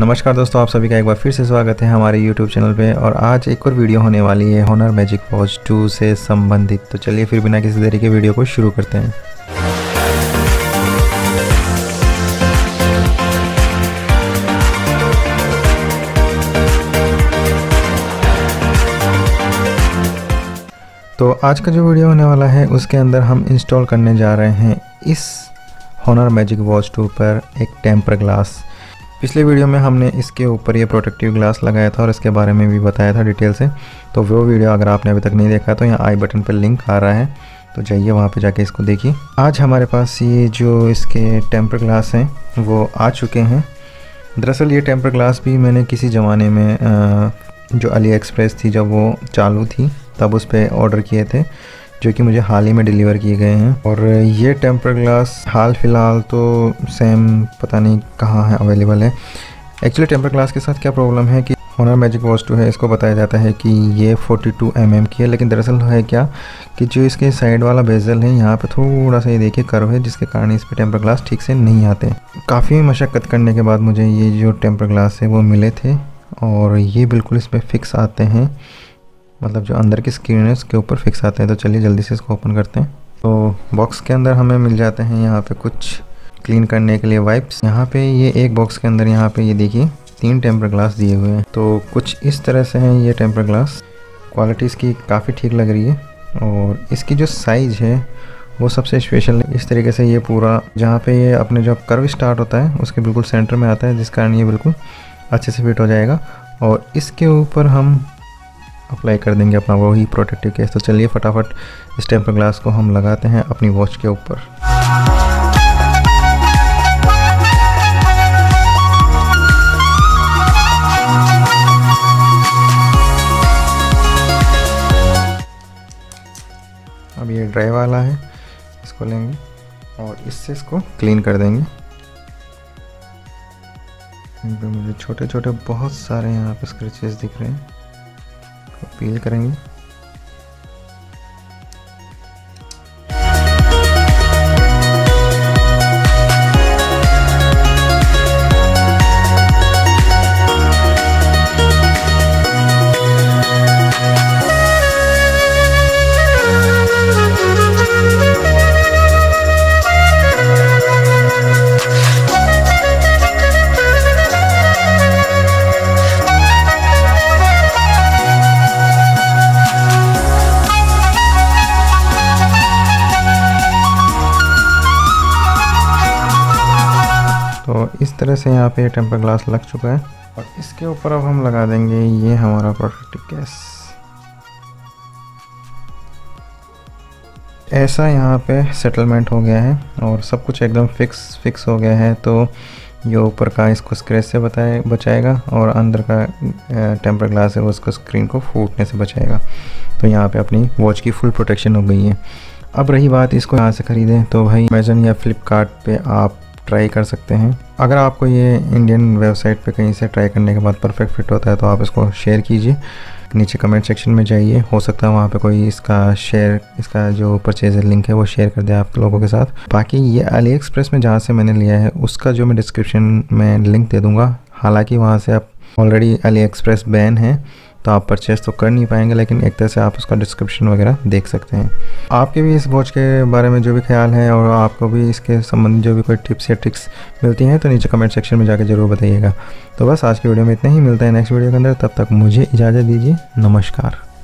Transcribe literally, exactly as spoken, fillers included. नमस्कार दोस्तों, आप सभी का एक बार फिर से स्वागत है हमारे YouTube चैनल पे। और आज एक और वीडियो होने वाली है Honor Magic Watch टू से संबंधित। तो चलिए फिर बिना किसी देरी के वीडियो को शुरू करते हैं। तो आज का जो वीडियो होने वाला है उसके अंदर हम इंस्टॉल करने जा रहे हैं इस Honor Magic Watch टू पर एक टेम्पर ग्लास। पिछले वीडियो में हमने इसके ऊपर ये प्रोटेक्टिव ग्लास लगाया था और इसके बारे में भी बताया था डिटेल से। तो वो वीडियो अगर आपने अभी तक नहीं देखा तो यहाँ आई बटन पर लिंक आ रहा है, तो जाइए वहाँ पे जाके इसको देखिए। आज हमारे पास ये जो इसके टेम्पर ग्लास हैं वो आ चुके हैं। दरअसल ये टेम्पर ग्लास भी मैंने किसी ज़माने में जो अली एक्सप्रेस थी, जब वो चालू थी तब उस पर ऑर्डर किए थे, जो कि मुझे हाल ही में डिलीवर किए गए हैं। और ये टेम्पर ग्लास हाल फ़िलहाल तो सेम पता नहीं कहाँ है अवेलेबल है। एक्चुअली टेम्पर ग्लास के साथ क्या प्रॉब्लम है कि Honor Magic Watch टू है, इसको बताया जाता है कि ये बयालीस एम एम की है, लेकिन दरअसल है क्या कि जो इसके साइड वाला बेजल है यहाँ पे थोड़ा सा ये देखिए कर्व है, जिसके कारण इस पर टेम्पर ग्लास ठीक से नहीं आते। काफ़ी मशक्क़त करने के बाद मुझे ये जो टेम्पर ग्लास है वो मिले थे और ये बिल्कुल इस पर फिक्स आते हैं, मतलब जो अंदर की स्क्रीन है उसके ऊपर फिक्स आते हैं। तो चलिए जल्दी से इसको ओपन करते हैं। तो बॉक्स के अंदर हमें मिल जाते हैं यहाँ पे कुछ क्लीन करने के लिए वाइप्स। यहाँ पे ये एक बॉक्स के अंदर यहाँ पे ये देखिए तीन टेम्पर ग्लास दिए हुए हैं। तो कुछ इस तरह से हैं ये टेम्पर ग्लास। क्वालिटी इसकी काफ़ी ठीक लग रही है और इसकी जो साइज़ है वो सबसे स्पेशल है। इस तरीके से ये पूरा जहाँ पे ये अपने जो कर्व स्टार्ट होता है उसके बिल्कुल सेंटर में आता है, जिस कारण ये बिल्कुल अच्छे से फिट हो जाएगा। और इसके ऊपर हम अप्लाई कर देंगे अपना वही प्रोटेक्टिव केस। तो चलिए फटाफट इस टेम्पर ग्लास को हम लगाते हैं अपनी वॉच के ऊपर। अब ये ड्राई वाला है, इसको लेंगे और इससे इसको क्लीन कर देंगे। इन पे मुझे छोटे छोटे बहुत सारे यहाँ पे स्क्रैचेस दिख रहे हैं, पील करेंगे। तो इस तरह से यहाँ पे टेम्पर ग्लास लग चुका है और इसके ऊपर अब हम लगा देंगे ये हमारा प्रोटेक्टिव केस। ऐसा यहाँ पे सेटलमेंट हो गया है और सब कुछ एकदम फिक्स फिक्स हो गया है। तो ये ऊपर का इसको स्क्रैच से बताए बचाएगा और अंदर का टेम्पर ग्लास है वो इसको स्क्रीन को फूटने से बचाएगा। तो यहाँ पे अपनी वॉच की फुल प्रोटेक्शन हो गई है। अब रही बात इसको यहाँ से ख़रीदें, तो भाई अमेजन या फ्लिपकार्ट पे आप ट्राई कर सकते हैं। अगर आपको ये इंडियन वेबसाइट पे कहीं से ट्राई करने के बाद परफेक्ट फिट होता है तो आप इसको शेयर कीजिए, नीचे कमेंट सेक्शन में जाइए, हो सकता है वहाँ पे कोई इसका शेयर इसका जो परचेजर लिंक है वो शेयर कर दे आप लोगों के साथ। बाकी ये अली एक्सप्रेस में जहाँ से मैंने लिया है उसका जो मैं डिस्क्रिप्शन में लिंक दे दूँगा। हालाँकि वहाँ से आप ऑलरेडी अली एक्सप्रेस बैन है तो आप परचेज़ तो कर नहीं पाएंगे, लेकिन एक तरह से आप उसका डिस्क्रिप्शन वगैरह देख सकते हैं। आपके भी इस वॉच के बारे में जो भी ख्याल है और आपको भी इसके संबंधी जो भी कोई टिप्स या ट्रिक्स मिलती हैं तो नीचे कमेंट सेक्शन में जाकर जरूर बताइएगा। तो बस आज की वीडियो में इतना ही, मिलता है नेक्स्ट वीडियो के अंदर। तब तक मुझे इजाज़त दीजिए। नमस्कार।